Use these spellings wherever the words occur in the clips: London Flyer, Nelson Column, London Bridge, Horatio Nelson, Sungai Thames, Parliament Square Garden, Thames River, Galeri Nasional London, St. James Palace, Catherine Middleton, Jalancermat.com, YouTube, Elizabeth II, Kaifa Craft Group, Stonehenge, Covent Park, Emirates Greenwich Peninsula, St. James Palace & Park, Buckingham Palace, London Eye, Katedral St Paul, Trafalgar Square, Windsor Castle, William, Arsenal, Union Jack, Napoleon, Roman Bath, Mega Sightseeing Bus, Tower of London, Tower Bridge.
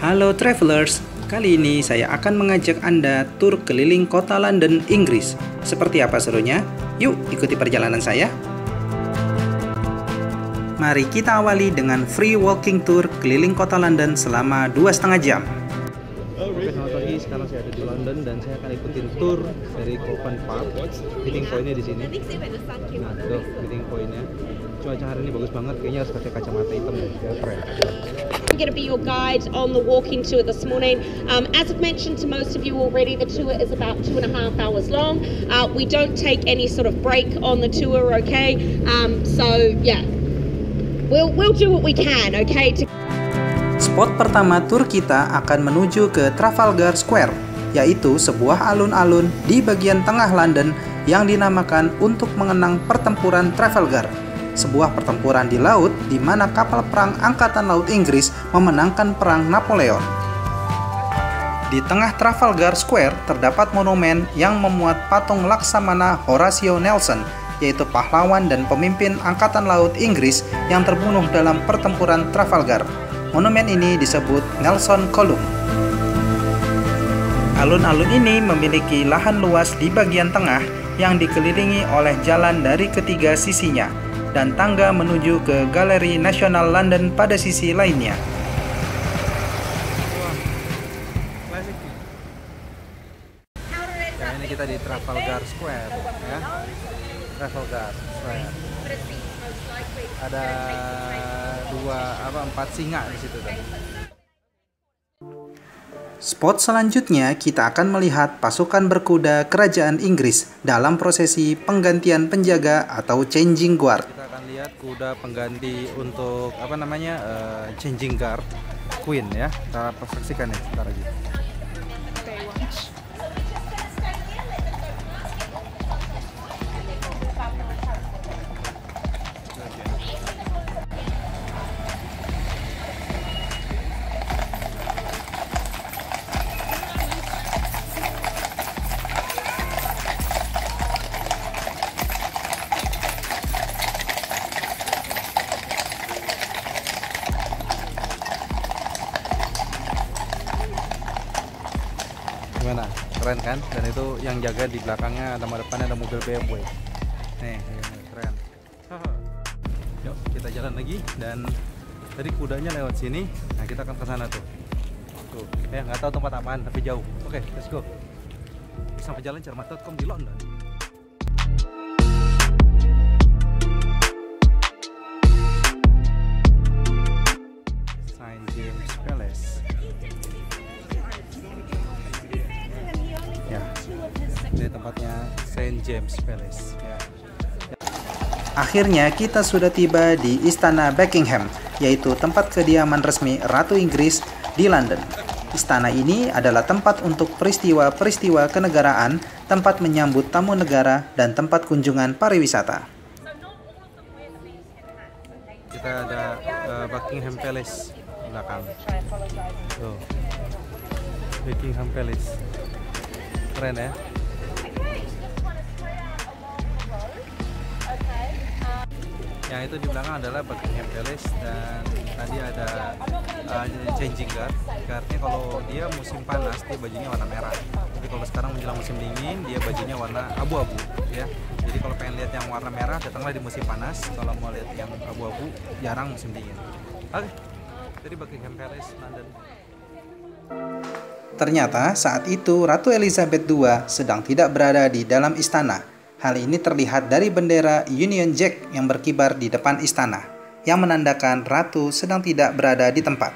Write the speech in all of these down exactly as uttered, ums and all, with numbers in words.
Halo travelers, kali ini saya akan mengajak Anda tur keliling kota London, Inggris. Seperti apa serunya? Yuk ikuti perjalanan saya. Mari kita awali dengan free walking tour keliling kota London selama dua setengah jam. Selamat pagi, sekarang saya ada di London dan saya akan ikutin tour dari Covent Park. Meeting point-nya di sini. Nah, tuh meeting point-nya. Cuaca hari ini bagus banget, kayaknya harus pakai kacamata hitam ya, keren. I'm going to be your guide on the walking tour this morning. Um, as I've mentioned to most of you already, the tour is about two and a half hours long. Uh, we don't take any sort of break on the tour, okay? Um, so yeah, we'll we'll do what we can, okay? To... Spot pertama tur kita akan menuju ke Trafalgar Square, yaitu sebuah alun-alun di bagian tengah London yang dinamakan untuk mengenang pertempuran Trafalgar. Sebuah pertempuran di laut di mana kapal perang Angkatan Laut Inggris memenangkan perang Napoleon. Di tengah Trafalgar Square terdapat monumen yang memuat patung laksamana Horatio Nelson, yaitu pahlawan dan pemimpin Angkatan Laut Inggris yang terbunuh dalam pertempuran Trafalgar. Monumen ini disebut Nelson Column. Alun-alun ini memiliki lahan luas di bagian tengah yang dikelilingi oleh jalan dari ketiga sisinya dan tangga menuju ke Galeri Nasional London pada sisi lainnya. Nah, ini kita di Trafalgar Square, ya. Trafalgar Square. Ada dua apa empat singa di situ. Tuh. Spot selanjutnya kita akan melihat pasukan berkuda kerajaan Inggris dalam prosesi penggantian penjaga atau Changing Guard. Kita akan lihat kuda pengganti untuk apa namanya uh, Changing Guard Queen ya. Kita saksikan ya sebentar lagi. Gimana? Keren kan? Dan itu yang jaga di belakangnya, sama depannya ada mobil B M W. Nih, keren. Yuk, kita jalan lagi. Dan tadi kudanya lewat sini. Nah, kita akan ke sana tuh. Tuh, eh nggak tahu tempat apaan, tapi jauh. Oke, okay, let's go. Sampai jalan cermat titik com di London. Saint James Palace. Tempatnya Saint James Palace. Ya. Akhirnya kita sudah tiba di Istana Buckingham, yaitu tempat kediaman resmi Ratu Inggris di London. Istana ini adalah tempat untuk peristiwa-peristiwa kenegaraan, tempat menyambut tamu negara, dan tempat kunjungan pariwisata. Kita ada uh, Buckingham Palace belakang. Tuh. Buckingham Palace. Keren ya. Yang itu di belakang adalah Buckingham Palace dan tadi ada uh, Changing Guard. Guardnya kalau dia musim panas dia bajunya warna merah. Jadi kalau sekarang menjelang musim dingin dia bajunya warna abu-abu, ya. Jadi kalau pengen lihat yang warna merah datanglah di musim panas. Kalau mau lihat yang abu-abu jarang musim dingin. Oke, jadi Buckingham Palace London. Ternyata saat itu Ratu Elizabeth kedua sedang tidak berada di dalam istana. Hal ini terlihat dari bendera Union Jack yang berkibar di depan istana, yang menandakan ratu sedang tidak berada di tempat.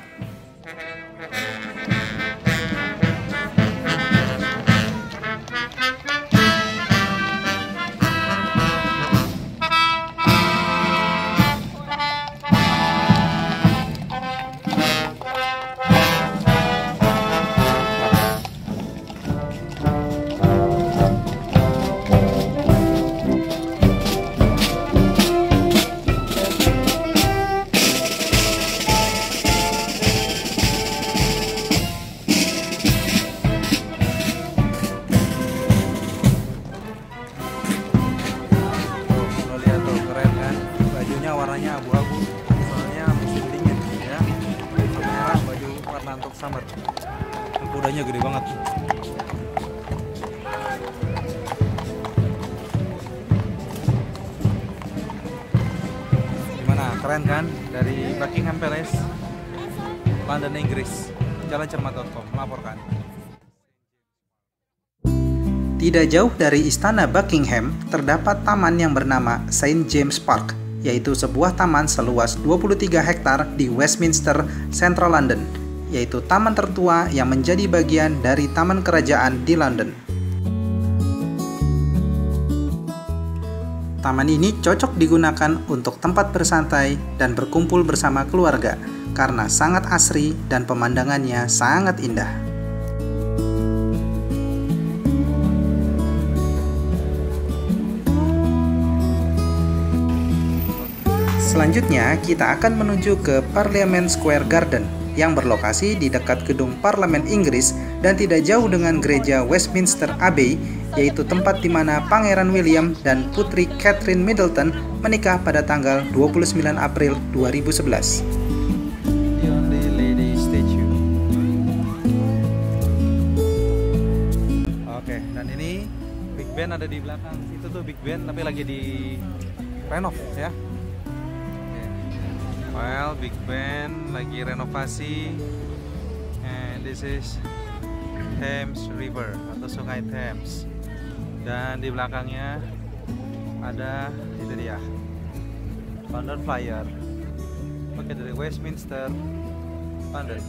summer. Kudanya gede banget. Gimana? Keren kan? Dari Buckingham Palace, London, Inggris. Jalan cermat dot com melaporkan. Tidak jauh dari Istana Buckingham, terdapat taman yang bernama Saint James Park, yaitu sebuah taman seluas dua puluh tiga hektar di Westminster, Central London, yaitu taman tertua yang menjadi bagian dari Taman Kerajaan di London. Taman ini cocok digunakan untuk tempat bersantai dan berkumpul bersama keluarga, karena sangat asri dan pemandangannya sangat indah. Selanjutnya, kita akan menuju ke Parliament Square Garden yang berlokasi di dekat gedung Parlemen Inggris dan tidak jauh dengan gereja Westminster Abbey, yaitu tempat di mana Pangeran William dan Putri Catherine Middleton menikah pada tanggal dua puluh sembilan April dua ribu sebelas. Oke, dan ini Big Ben ada di belakang. Itu tuh Big Ben tapi lagi di renov ya. Well, Big Ben lagi renovasi, and this is Thames River atau Sungai Thames, dan di belakangnya ada itu dia London Flyer. Oke, dari Westminster, London.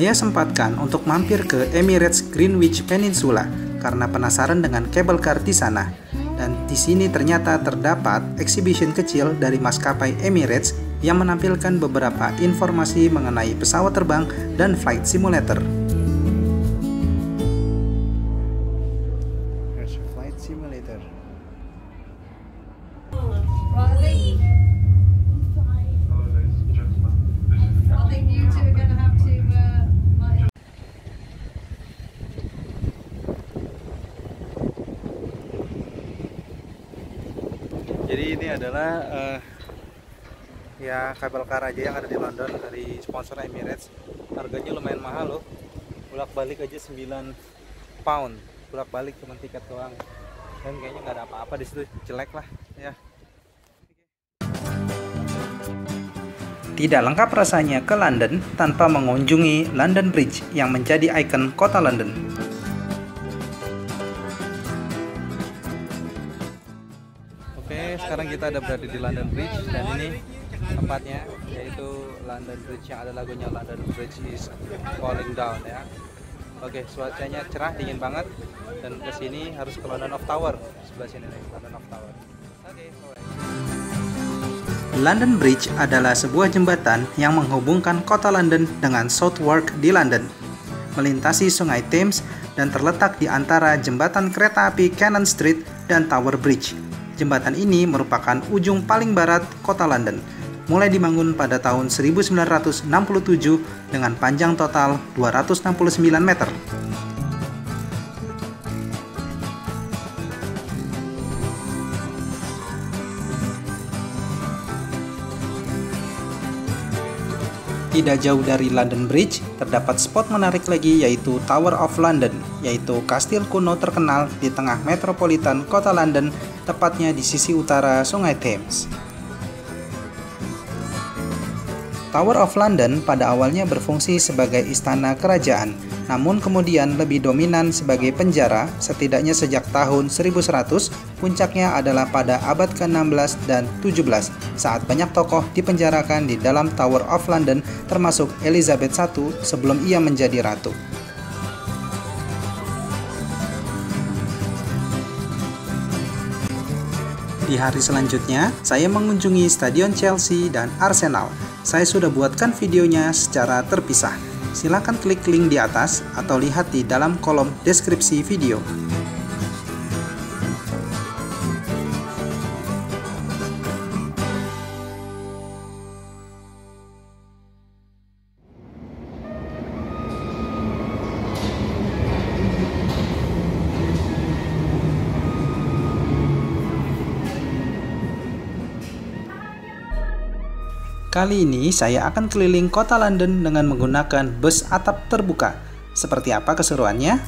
Saya sempatkan untuk mampir ke Emirates Greenwich Peninsula karena penasaran dengan kabel kar di sana. Dan di sini ternyata terdapat exhibition kecil dari maskapai Emirates yang menampilkan beberapa informasi mengenai pesawat terbang dan flight simulator. Here's your flight simulator. Jadi ini adalah uh, ya kabel kar aja yang ada di London dari sponsor Emirates. Harganya lumayan mahal loh. Bolak-balik aja sembilan pound. Bolak-balik cuma tiket doang. Dan kayaknya nggak ada apa-apa di situ, jelek lah ya. Tidak lengkap rasanya ke London tanpa mengunjungi London Bridge yang menjadi ikon kota London. Sekarang kita ada berada di London Bridge dan ini tempatnya, yaitu London Bridge yang ada lagunya London Bridge is Falling Down ya. Oke, cuacanya cerah, dingin banget, dan kesini harus ke London of Tower, sebelah sini nih, London of Tower. Oke, London Bridge adalah sebuah jembatan yang menghubungkan kota London dengan Southwark di London, melintasi Sungai Thames dan terletak di antara jembatan kereta api Cannon Street dan Tower Bridge. Jembatan ini merupakan ujung paling barat kota London, mulai dibangun pada tahun seribu sembilan ratus enam puluh tujuh dengan panjang total dua ratus enam puluh sembilan meter. Tidak jauh dari London Bridge, terdapat spot menarik lagi yaitu Tower of London, yaitu kastil kuno terkenal di tengah metropolitan kota London, tepatnya di sisi utara Sungai Thames. Tower of London pada awalnya berfungsi sebagai istana kerajaan, namun kemudian lebih dominan sebagai penjara setidaknya sejak tahun seribu seratus, puncaknya adalah pada abad ke enam belas dan tujuh belas, saat banyak tokoh dipenjarakan di dalam Tower of London termasuk Elizabeth satu sebelum ia menjadi ratu. Di hari selanjutnya, saya mengunjungi Stadion Chelsea dan Arsenal. Saya sudah buatkan videonya secara terpisah. Silahkan klik link di atas atau lihat di dalam kolom deskripsi video. Kali ini saya akan keliling kota London dengan menggunakan bus atap terbuka. Seperti apa keseruannya?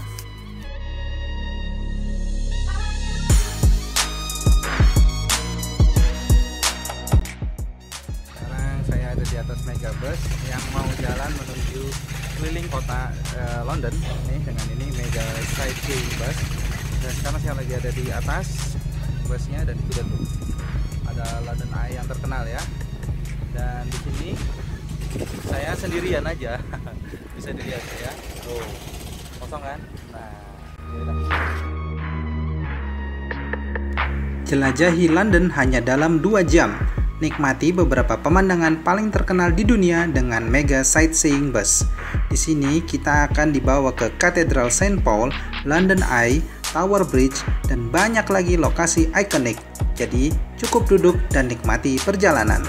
Sekarang saya ada di atas Mega Bus yang mau jalan menuju keliling kota uh, London. Ini dengan ini Mega Sightseeing Bus. Dan sekarang saya lagi ada di atas busnya dan itu dulu ada London Eye yang terkenal ya. Dan di sini saya sendirian aja, bisa dilihat ya, oh, kosong kan? Nah, jelajahi London hanya dalam dua jam. Nikmati beberapa pemandangan paling terkenal di dunia dengan Mega Sightseeing Bus. Di sini kita akan dibawa ke Katedral Saint Paul, London Eye, Tower Bridge, dan banyak lagi lokasi ikonik. Jadi cukup duduk dan nikmati perjalanan.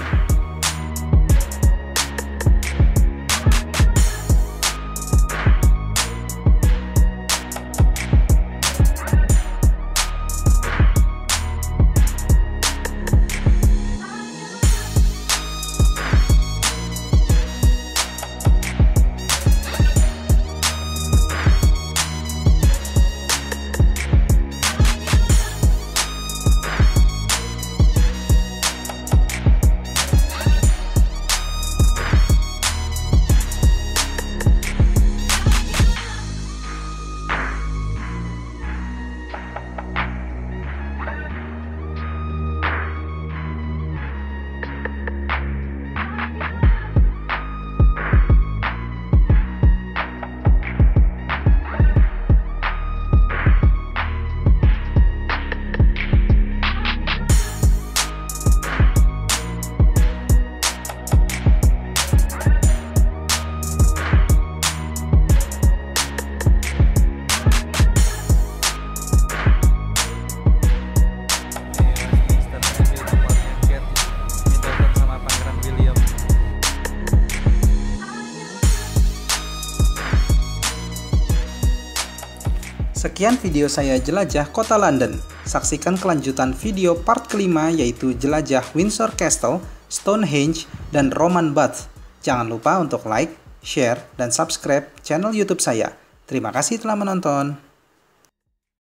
Sekian video saya jelajah kota London. Saksikan kelanjutan video part kelima yaitu jelajah Windsor Castle, Stonehenge, dan Roman Bath. Jangan lupa untuk like, share, dan subscribe channel YouTube saya. Terima kasih telah menonton.